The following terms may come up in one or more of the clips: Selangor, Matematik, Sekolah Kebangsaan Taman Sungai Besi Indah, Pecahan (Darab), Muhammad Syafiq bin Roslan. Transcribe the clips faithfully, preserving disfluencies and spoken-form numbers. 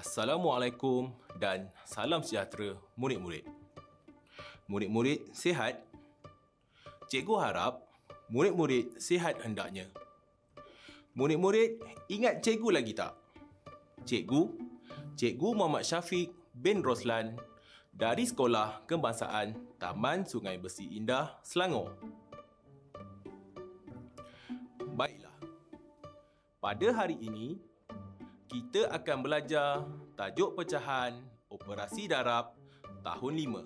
Assalamualaikum dan salam sejahtera murid-murid. Murid-murid sihat? Cikgu harap murid-murid sihat hendaknya. Murid-murid ingat cikgu lagi tak? Cikgu, Cikgu Muhammad Syafiq bin Roslan dari Sekolah Kebangsaan Taman Sungai Besi Indah, Selangor. Baiklah, pada hari ini kita akan belajar tajuk pecahan operasi darab tahun lima.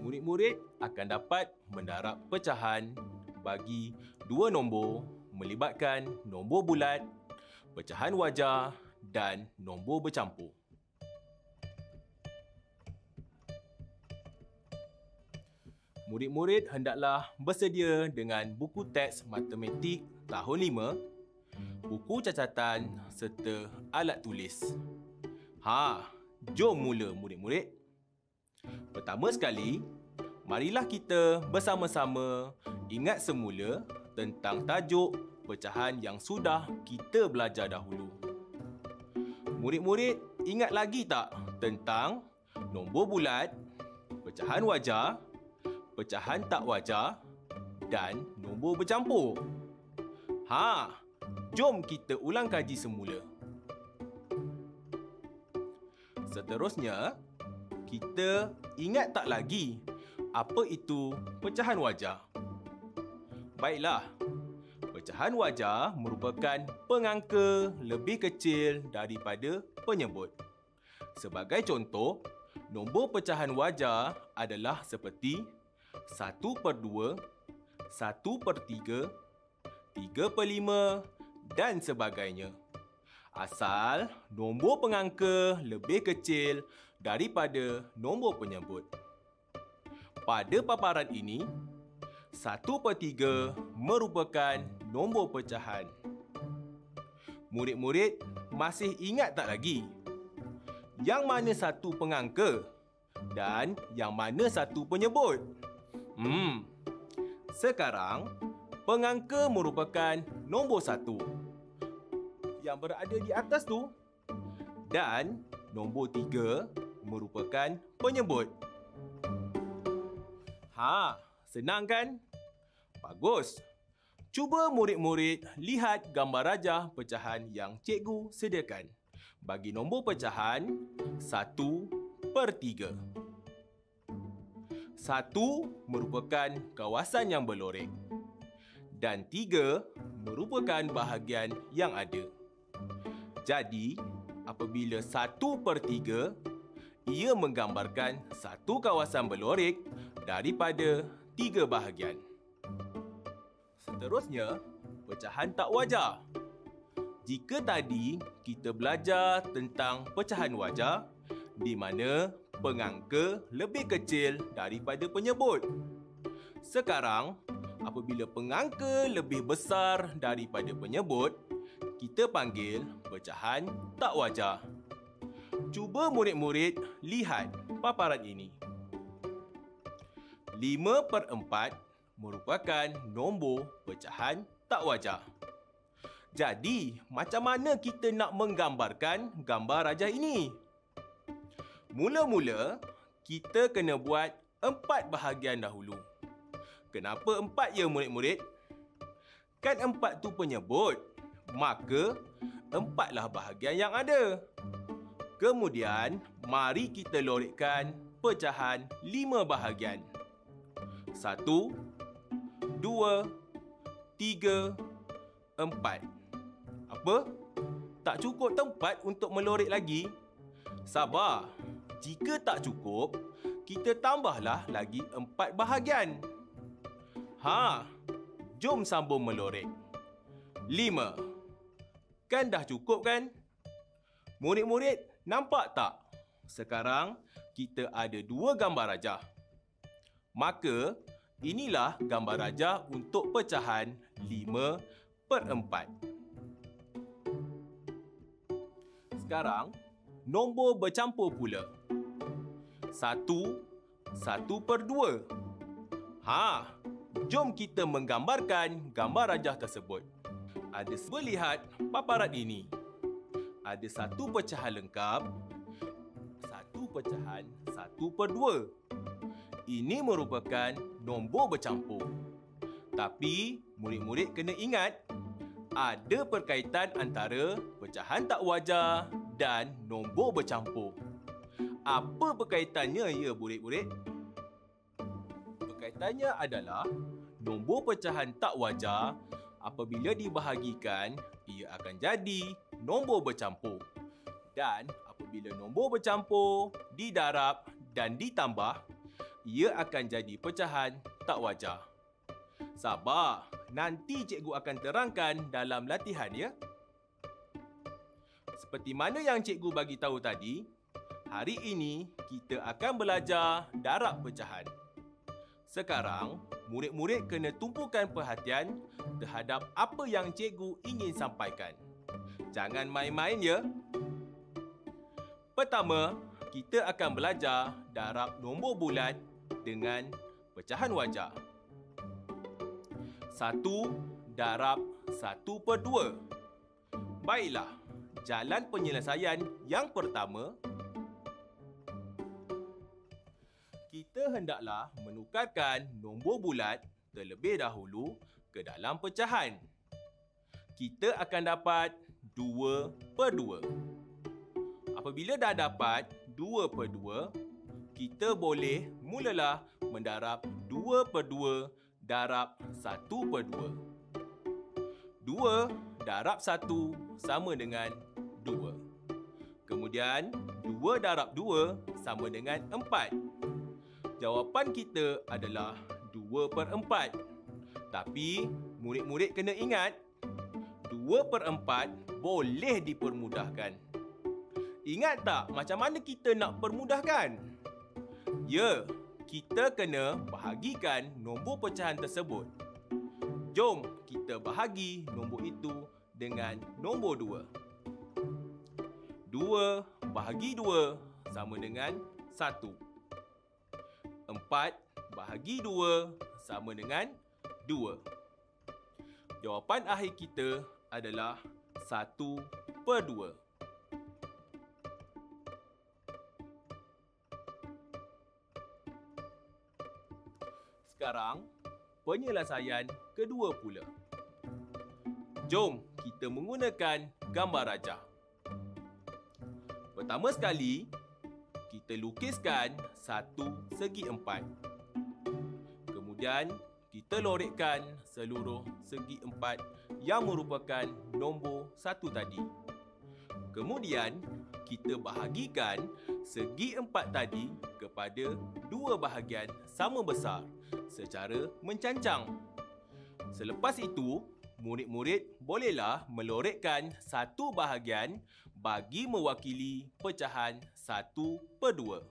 Murid-murid akan dapat mendarab pecahan bagi dua nombor melibatkan nombor bulat, pecahan wajar dan nombor bercampur. Murid-murid hendaklah bersedia dengan buku teks matematik tahun lima, buku cacatan serta alat tulis. Ha, jom mula murid-murid. Pertama sekali, marilah kita bersama-sama ingat semula tentang tajuk pecahan yang sudah kita belajar dahulu. Murid-murid ingat lagi tak tentang nombor bulat, pecahan wajar, pecahan tak wajar dan nombor bercampur? Ha, jom kita ulang kaji semula. Seterusnya, kita ingat tak lagi apa itu pecahan wajar? Baiklah, pecahan wajar merupakan pengangka lebih kecil daripada penyebut. Sebagai contoh, nombor pecahan wajar adalah seperti satu per dua, satu per tiga, tiga per lima, dan sebagainya. Asal nombor pengangka lebih kecil daripada nombor penyebut. Pada paparan ini, satu per tiga merupakan nombor pecahan. Murid-murid masih ingat tak lagi yang mana satu pengangka dan yang mana satu penyebut? Hmm. Sekarang, pengangka merupakan nombor satu yang berada di atas tu, dan nombor tiga merupakan penyebut. Ha, senang kan? Bagus. Cuba murid-murid lihat gambar rajah pecahan yang cikgu sediakan bagi nombor pecahan satu per tiga. satu merupakan kawasan yang berlorek dan tiga merupakan bahagian yang ada. Jadi, apabila satu per tiga, ia menggambarkan satu kawasan berlorek daripada tiga bahagian. Seterusnya, pecahan tak wajar. Jika tadi kita belajar tentang pecahan wajar, di mana pengangka lebih kecil daripada penyebut. Sekarang, apabila pengangka lebih besar daripada penyebut, kita panggil pecahan tak wajar. Cuba murid-murid lihat paparan ini. lima per empat merupakan nombor pecahan tak wajar. Jadi, macam mana kita nak menggambarkan gambar rajah ini? Mula-mula, kita kena buat empat bahagian dahulu. Kenapa empat ya murid-murid? Kan empat tu penyebut. Maka, empatlah bahagian yang ada. Kemudian, mari kita lorekkan pecahan lima bahagian. Satu, dua, tiga, empat. Apa? Tak cukup tempat untuk melorek lagi? Sabar. Jika tak cukup, kita tambahlah lagi empat bahagian. Ha, jom sambung melorek. Lima. Kan dah cukup kan? Murid-murid nampak tak? Sekarang kita ada dua gambar rajah. Maka inilah gambar rajah untuk pecahan lima per empat. Sekarang nombor bercampur pula. Satu, satu per dua. Ha, jom kita menggambarkan gambar rajah tersebut. Ada sebelihat paparan ini. ada satu pecahan lengkap, satu pecahan satu per dua. Ini merupakan nombor bercampur. Tapi, murid-murid kena ingat, ada perkaitan antara pecahan tak wajar dan nombor bercampur. Apa perkaitannya ya, murid-murid? Perkaitannya adalah nombor pecahan tak wajar apabila dibahagikan, ia akan jadi nombor bercampur. Dan apabila nombor bercampur didarab dan ditambah, ia akan jadi pecahan tak wajar. Sabar, nanti cikgu akan terangkan dalam latihan ya. Seperti mana yang cikgu bagi tahu tadi, hari ini kita akan belajar darab pecahan. Sekarang, murid-murid kena tumpukan perhatian terhadap apa yang cikgu ingin sampaikan. Jangan main-main ya. Pertama, kita akan belajar darab nombor bulat dengan pecahan wajar. Satu darab satu per dua. Baiklah, jalan penyelesaian yang pertama, kita hendaklah menukarkan nombor bulat terlebih dahulu ke dalam pecahan. Kita akan dapat dua per dua. Apabila dah dapat dua per dua, kita boleh mulalah mendarab dua per dua darab satu per dua. dua darab satu sama dengan dua. Kemudian, dua darab dua sama dengan empat. Jawapan kita adalah dua per empat. Tapi, murid-murid kena ingat, dua per empat boleh dipermudahkan. Ingat tak macam mana kita nak permudahkan? Ya, kita kena bahagikan nombor pecahan tersebut. Jom kita bahagi nombor itu dengan nombor dua. dua bahagi dua sama dengan satu. empat bahagi dua sama dengan dua. Jawapan akhir kita adalah satu per dua. Sekarang, penyelesaian kedua pula. Jom kita menggunakan gambar rajah. Pertama sekali, kita lukiskan satu segi empat. Kemudian, kita loretkan seluruh segi empat yang merupakan nombor satu tadi. Kemudian, kita bahagikan segi empat tadi kepada dua bahagian sama besar secara mencancang. Selepas itu, murid-murid bolehlah meloretkan satu bahagian bagi mewakili pecahan satu per dua.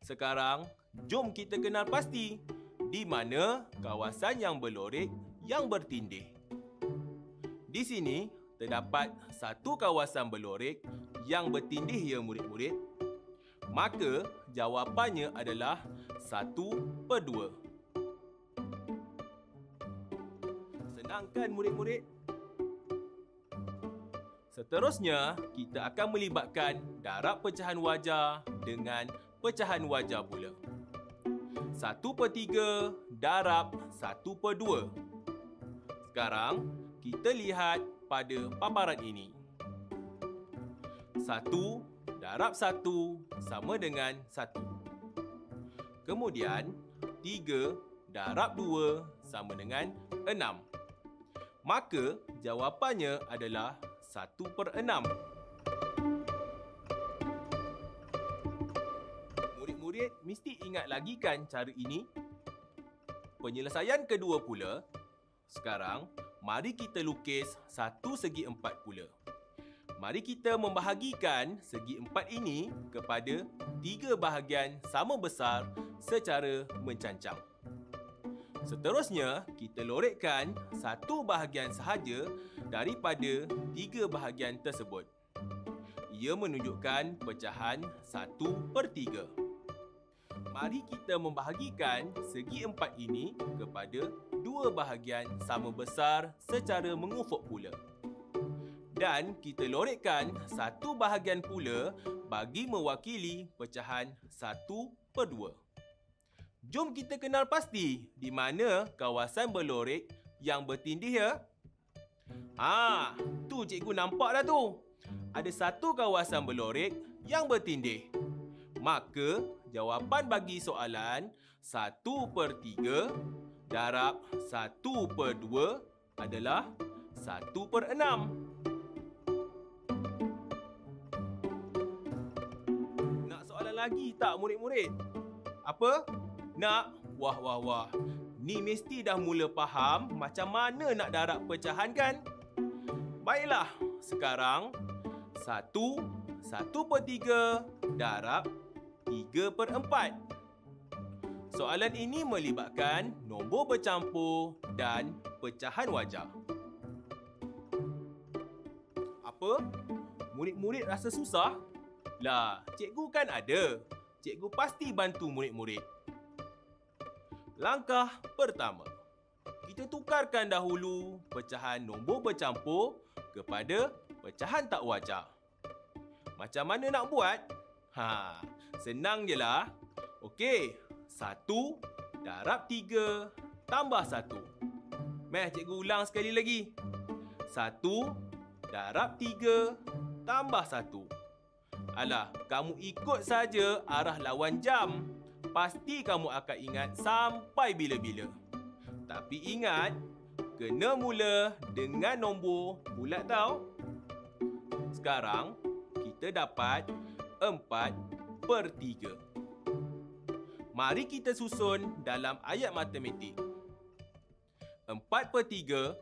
Sekarang, jom kita kenal pasti di mana kawasan yang berlorek yang bertindih. Di sini, terdapat satu kawasan berlorek yang bertindih ya murid-murid, maka jawapannya adalah satu per dua. Senangkan murid-murid? Seterusnya, kita akan melibatkan darab pecahan wajar dengan pecahan wajar pula. satu per tiga darab satu per dua. Sekarang, kita lihat pada paparan ini. Satu darab satu sama dengan satu. Kemudian, tiga darab dua sama dengan enam. Maka, jawapannya adalah satu per enam. Murid-murid mesti ingat lagi kan cara ini? Penyelesaian kedua pula. Sekarang, mari kita lukis satu segi empat pula. Mari kita membahagikan segi empat ini kepada tiga bahagian sama besar secara mencancang. Seterusnya, kita loretkan satu bahagian sahaja daripada tiga bahagian tersebut. Ia menunjukkan pecahan satu per tiga. Mari kita membahagikan segi empat ini kepada dua bahagian sama besar secara mengufuk pula. dan kita loretkan satu bahagian pula bagi mewakili pecahan satu per dua. Jom kita kenal pasti di mana kawasan berlorek yang bertindih ya. Ah, tu cikgu nampak dah tu. Ada satu kawasan berlorek yang bertindih. Maka jawapan bagi soalan satu per tiga darab satu per dua adalah satu per enam. Nak soalan lagi tak murid-murid? Apa? Nak? Wah, wah, wah. Ni mesti dah mula faham macam mana nak darab pecahan kan? Baiklah, sekarang satu, satu per tiga darab tiga per empat. Soalan ini melibatkan nombor bercampur dan pecahan wajar. Apa? Murid-murid rasa susah? Lah, cikgu kan ada. Cikgu pasti bantu murid-murid. Langkah pertama, kita tukarkan dahulu pecahan nombor bercampur kepada pecahan tak wajar. Macam mana nak buat? Ha, senang je lah. Okey, satu darab tiga tambah satu. Meh, cikgu ulang sekali lagi. Satu darab tiga tambah satu. Alah, kamu ikut saja arah lawan jam. Pasti kamu akan ingat sampai bila-bila. Tapi ingat, kena mula dengan nombor bulat tau. Sekarang, kita dapat empat per tiga. Mari kita susun dalam ayat matematik. empat per tiga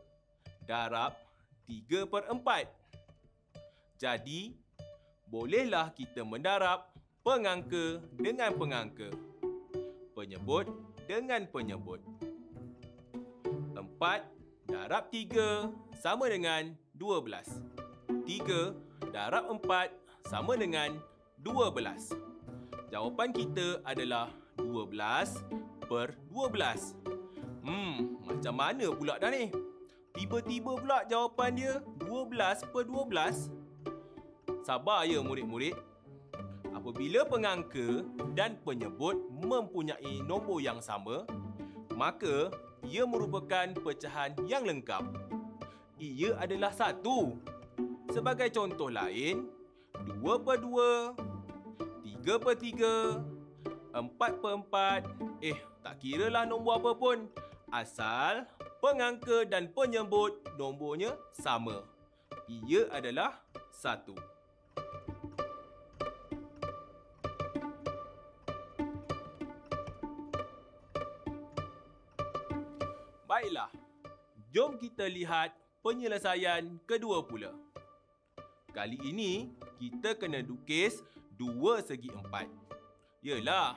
darab tiga per empat. Jadi, bolehlah kita mendarab pengangka dengan pengangka, penyebut dengan penyebut. empat darab tiga sama dengan dua belas. tiga darab empat sama dengan dua belas. Jawapan kita adalah dua belas per dua belas. Hmm, macam mana pula dah ni? Tiba-tiba pula jawapan dia dua belas per dua belas. Sabar ya murid-murid. Apabila pengangka dan penyebut mempunyai nombor yang sama, maka ia merupakan pecahan yang lengkap. Ia adalah satu. Sebagai contoh lain, dua per dua, tiga per tiga, empat per empat. Eh, tak kiralah nombor apa pun. Asal pengangka dan penyebut nombornya sama. Ia adalah satu. Baiklah, jom kita lihat penyelesaian kedua pula. Kali ini, kita kena lukis dua segi empat. Yelah,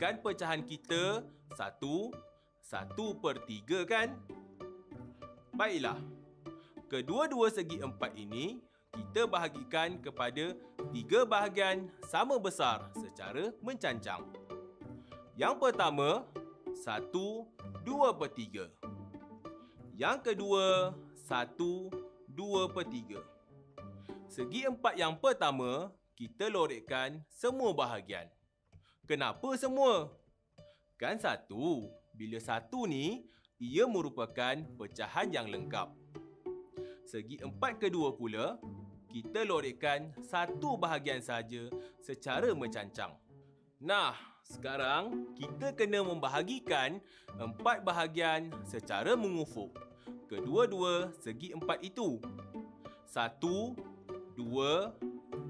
kan pecahan kita satu, satu per tiga kan? Baiklah, kedua-dua segi empat ini kita bahagikan kepada tiga bahagian sama besar secara mencancang. Yang pertama, satu, dua per tiga. Yang kedua, satu, dua per tiga. Segi empat yang pertama, kita loretkan semua bahagian. Kenapa semua? Kan satu. Bila satu ni, ia merupakan pecahan yang lengkap. Segi empat kedua pula, kita loretkan satu bahagian saja secara mencancang. Nah, sekarang kita kena membahagikan empat bahagian secara mengufuk. Kedua-dua segi empat itu. Satu, dua,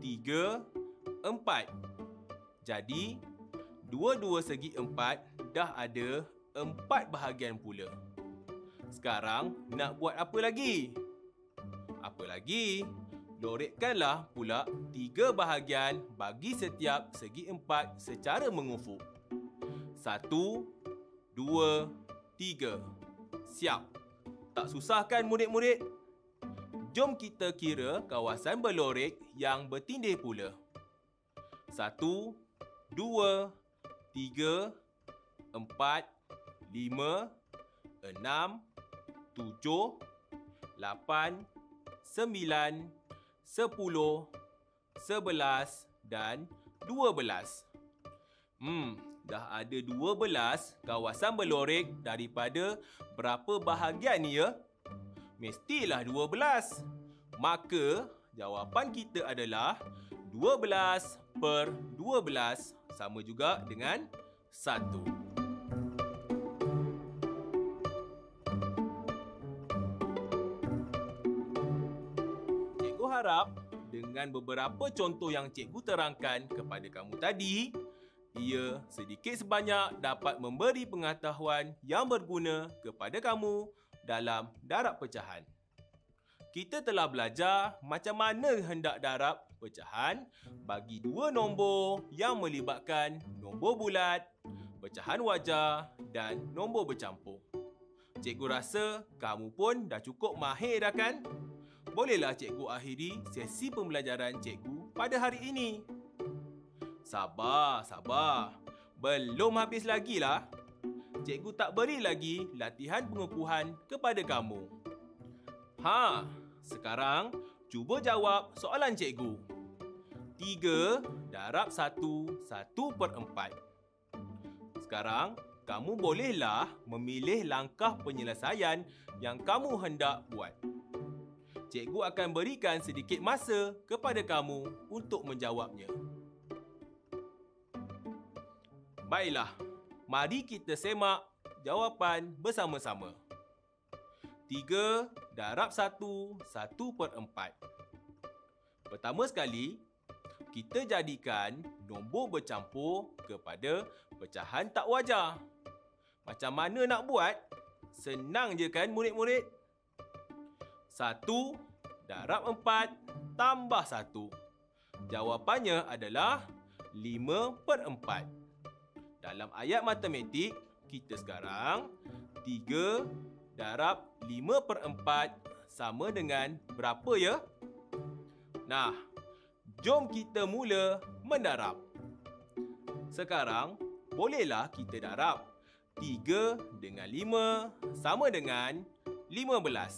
tiga, empat. Jadi, dua-dua segi empat dah ada empat bahagian pula. Sekarang, nak buat apa lagi? Apa lagi? Loretkanlah pula tiga bahagian bagi setiap segi empat secara mengufuk. Satu, dua, tiga. Siap. Tak susah kan murid-murid? Jom kita kira kawasan berlorek yang bertindih pula. Satu, dua, tiga, empat, lima, enam, tujuh, lapan, sembilan, sepuluh, sebelas dan dua belas. Hmm, dah ada dua belas kawasan berlorek daripada berapa bahagian ni ya? Mestilah dua belas. Maka jawapan kita adalah dua belas per dua belas sama juga dengan satu. Cikgu harap dengan beberapa contoh yang cikgu terangkan kepada kamu tadi, ia sedikit sebanyak dapat memberi pengetahuan yang berguna kepada kamu dalam darab pecahan. Kita telah belajar macam mana hendak darab pecahan bagi dua nombor yang melibatkan nombor bulat, pecahan wajar dan nombor bercampur. Cikgu rasa kamu pun dah cukup mahir dah kan? Bolehlah cikgu akhiri sesi pembelajaran cikgu pada hari ini. Sabar, sabar. Belum habis lagi lah. Cikgu tak beri lagi latihan pengukuhan kepada kamu. Ha, sekarang cuba jawab soalan cikgu. tiga darab satu, satu per empat. Sekarang, kamu bolehlah memilih langkah penyelesaian yang kamu hendak buat. Cikgu akan berikan sedikit masa kepada kamu untuk menjawabnya. Baiklah, mari kita semak jawapan bersama-sama. tiga darab satu, satu per empat. Pertama sekali, kita jadikan nombor bercampur kepada pecahan tak wajar. Macam mana nak buat? Senang je kan murid-murid? satu darab empat tambah satu. Jawapannya adalah lima per empat. Dalam ayat matematik, kita sekarang tiga darab lima per empat sama dengan berapa ya? Nah, jom kita mula mendarab. Sekarang, bolehlah kita darab. tiga dengan lima sama dengan lima belas.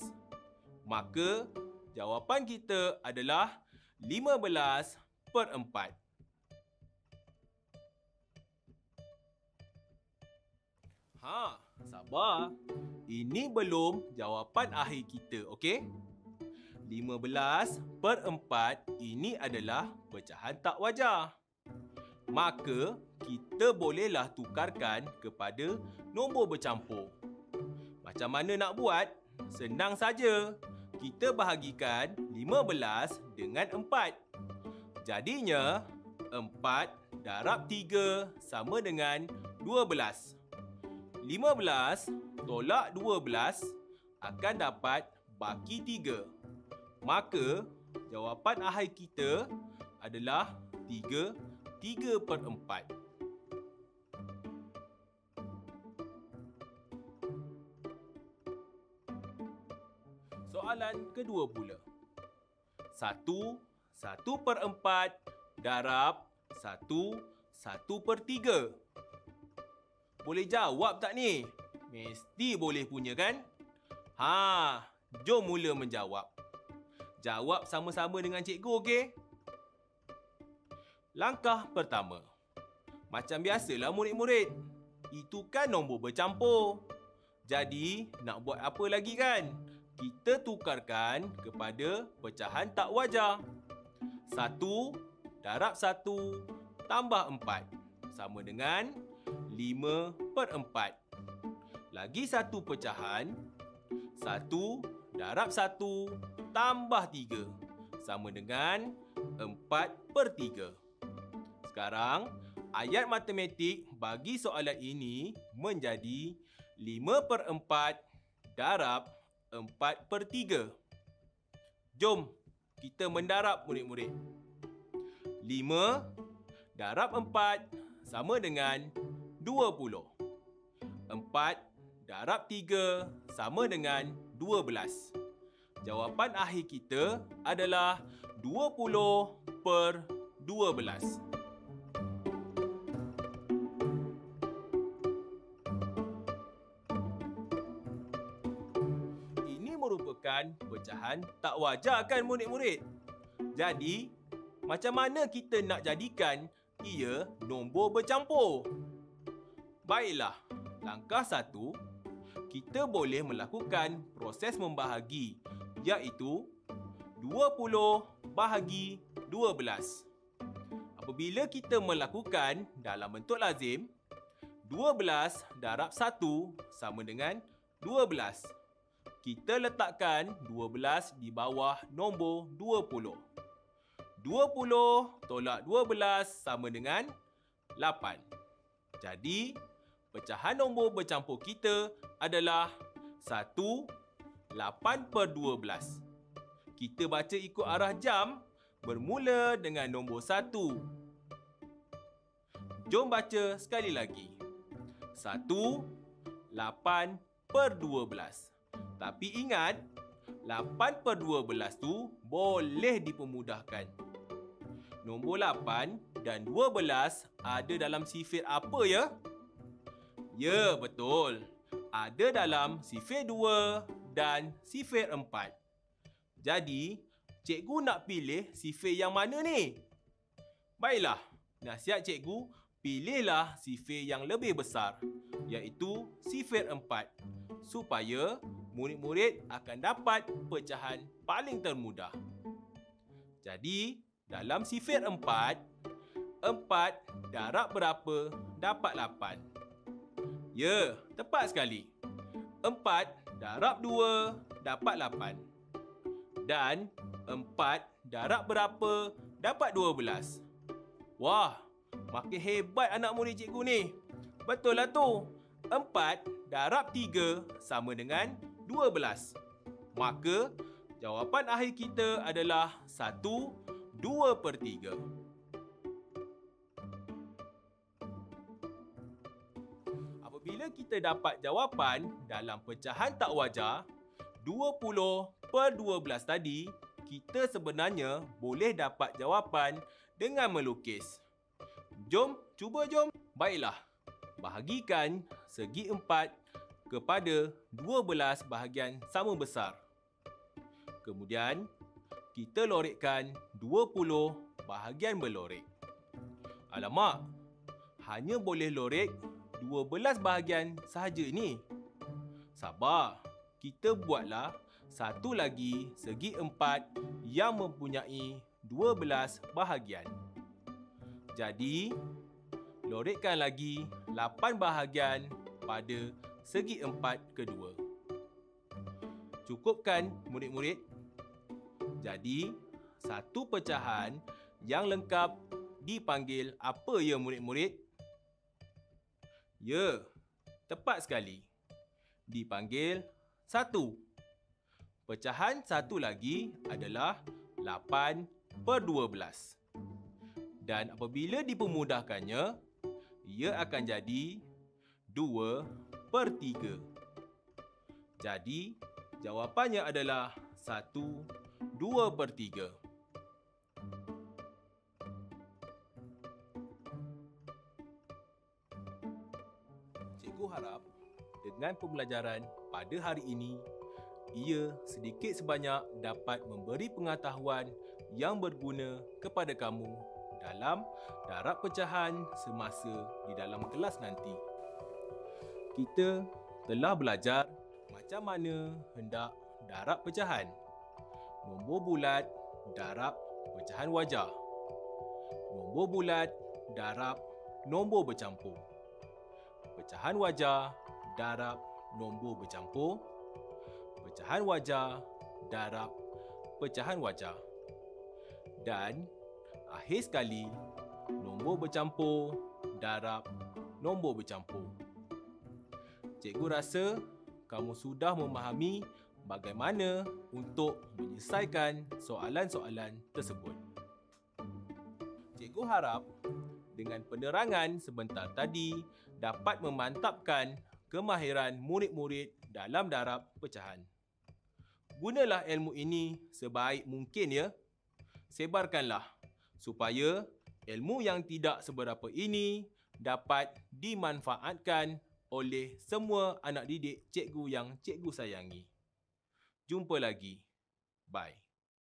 Maka, jawapan kita adalah lima belas per empat. Ha, sabar. Ini belum jawapan akhir kita, okey? lima belas per empat ini adalah pecahan tak wajar. Maka, kita bolehlah tukarkan kepada nombor bercampur. Macam mana nak buat? Senang saja. Kita bahagikan lima belas dengan empat. Jadinya, empat darab tiga sama dengan dua belas. lima belas tolak dua belas akan dapat baki tiga. Maka, jawapan akhir kita adalah tiga, tiga per empat. Soalan kedua pula. satu, satu per empat darab satu, satu per tiga. Boleh jawab tak ni? Mesti boleh punya kan? Ha, jom mula menjawab. Jawab sama-sama dengan cikgu, okey? Langkah pertama. Macam biasalah murid-murid. Itu kan nombor bercampur. Jadi, nak buat apa lagi kan? Kita tukarkan kepada pecahan tak wajar. satu darab satu tambah empat. Sama dengan lima per empat. Lagi satu pecahan. satu darab satu tambah tiga. Sama dengan empat per tiga. Sekarang, ayat matematik bagi soalan ini menjadi lima per empat darab empat per tiga. Jom, kita mendarab murid-murid. lima darab empat sama dengan dua puluh. empat darab tiga sama dengan dua belas. Jawapan akhir kita adalah dua puluh per dua belas. Ini merupakan pecahan tak wajar kan murid-murid? Jadi, macam mana kita nak jadikan ia nombor bercampur? Baiklah, langkah satu, kita boleh melakukan proses membahagi, iaitu dua puluh bahagi dua belas. Apabila kita melakukan dalam bentuk lazim, dua belas darab satu sama dengan dua belas. Kita letakkan dua belas di bawah nombor dua puluh. dua puluh tolak dua belas sama dengan lapan. Jadi, pecahan nombor bercampur kita adalah satu, lapan per dua belas. Kita baca ikut arah jam bermula dengan nombor satu. Jom baca sekali lagi. satu, lapan per dua belas. Tapi ingat, lapan per dua belas tu boleh dipermudahkan. Nombor lapan dan dua belas ada dalam sifir apa ya? Ya, betul. Ada dalam sifir dua dan sifir empat. Jadi, cikgu nak pilih sifir yang mana ni? Baiklah, nasihat cikgu, pilihlah sifir yang lebih besar, iaitu sifir empat, supaya murid-murid akan dapat pecahan paling termudah. Jadi, dalam sifir empat, empat darab berapa dapat lapan? Ya, tepat sekali. Empat darab dua dapat lapan. Dan empat darab berapa dapat dua belas. Wah, makin hebat anak murid cikgu ni. Betul lah tu. empat darab tiga sama dengan dua belas. Maka, jawapan akhir kita adalah satu, dua per tiga. Apabila kita dapat jawapan dalam pecahan tak wajar, dua puluh per dua belas tadi, kita sebenarnya boleh dapat jawapan dengan melukis. Jom, cuba jom. Baiklah, bahagikan segi empat kepada dua belas bahagian sama besar. Kemudian, kita loretkan dua puluh bahagian berlorek. Alamak, hanya boleh lorek dua belas bahagian sahaja ini. Sabar. Kita buatlah satu lagi segi empat yang mempunyai dua belas bahagian. Jadi, loretkan lagi lapan bahagian pada segi empat kedua. Cukupkan murid-murid. Jadi, satu pecahan yang lengkap dipanggil apa ya murid-murid? Ya, tepat sekali. Dipanggil satu. Pecahan satu lagi adalah lapan per dua belas. Dan apabila dipermudahkannya, ia akan jadi dua per tiga. Jadi, jawapannya adalah satu, dua per tiga. Cikgu harap dengan pembelajaran pada hari ini, ia sedikit sebanyak dapat memberi pengetahuan yang berguna kepada kamu dalam darab pecahan semasa di dalam kelas nanti. Kita telah belajar macam mana hendak darab pecahan, nombor bulat darab pecahan wajar, nombor bulat darab nombor bercampur, pecahan wajar darab nombor bercampur, pecahan wajar darab pecahan wajar, dan akhir sekali nombor bercampur darab nombor bercampur. Cikgu rasa kamu sudah memahami bagaimana untuk menyelesaikan soalan-soalan tersebut. Cikgu harap dengan penerangan sebentar tadi dapat memantapkan kemahiran murid-murid dalam darab pecahan. Gunalah ilmu ini sebaik mungkin ya. Sebarkanlah supaya ilmu yang tidak seberapa ini dapat dimanfaatkan oleh semua anak didik cikgu yang cikgu sayangi. Jumpa lagi. Bye.